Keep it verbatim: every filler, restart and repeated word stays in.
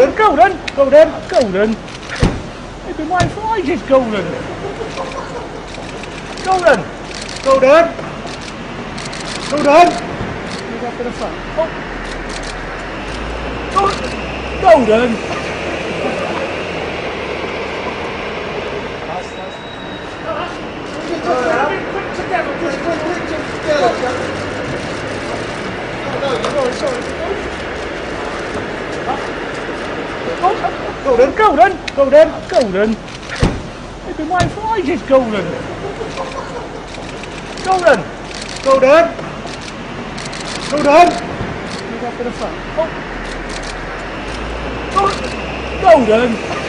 Golden, golden, golden, golden. They've been waiting for ages, golden. Golden, golden, golden. Move up to the front. Oh. Golden, golden. Nice, nice. Just quick together, just quick, quick, just together. Oh, no, no, sorry. Golden, golden, golden, golden. They've been waiting for ages, golden. Golden, golden, golden. Move up to the front. Oh. Golden. Golden.